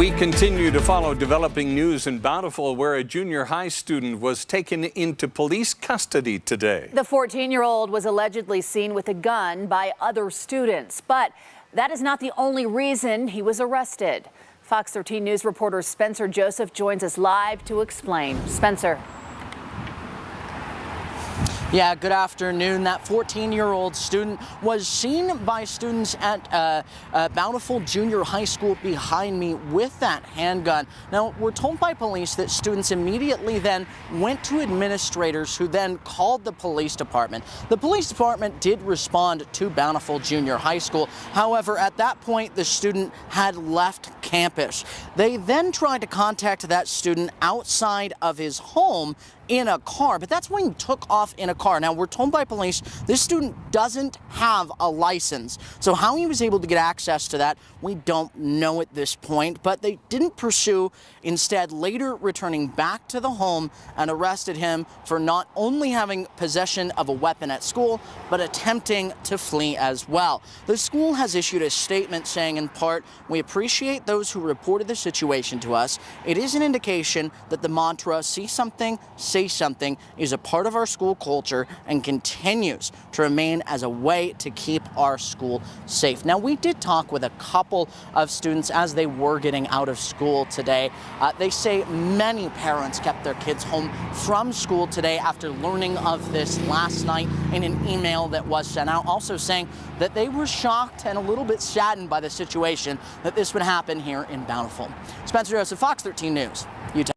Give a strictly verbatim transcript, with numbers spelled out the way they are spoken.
We continue to follow developing news in Bountiful, where a junior high student was taken into police custody today. The fourteen-year-old was allegedly seen with a gun by other students, but that is not the only reason he was arrested. Fox thirteen News reporter Spencer Joseph joins us live to explain. Spencer. Yeah, good afternoon. That fourteen-year-old student was seen by students at uh, uh, Bountiful Junior High School behind me with that handgun. Now, we're told by police that students immediately then went to administrators who then called the police department. The police department did respond to Bountiful Junior High School. However, at that point, the student had left campus. They then tried to contact that student outside of his home in a car, but that's when he took off in a car. Now, we're told by police this student doesn't have a license, so how he was able to get access to that, we don't know at this point, but they didn't pursue, instead later returning back to the home and arrested him for not only having possession of a weapon at school, but attempting to flee as well. The school has issued a statement saying, in part, "We appreciate those who reported the situation to us. It is an indication that the mantra, see something, say something, is a part of our school culture and continues to remain as a way to keep our school safe." Now, we did talk with a couple of students as they were getting out of school today. Uh, they say many parents kept their kids home from school today after learning of this last night in an email that was sent out, also saying that they were shocked and a little bit saddened by the situation that this would happen here in Bountiful. Spencer Rose, Fox thirteen News, Utah.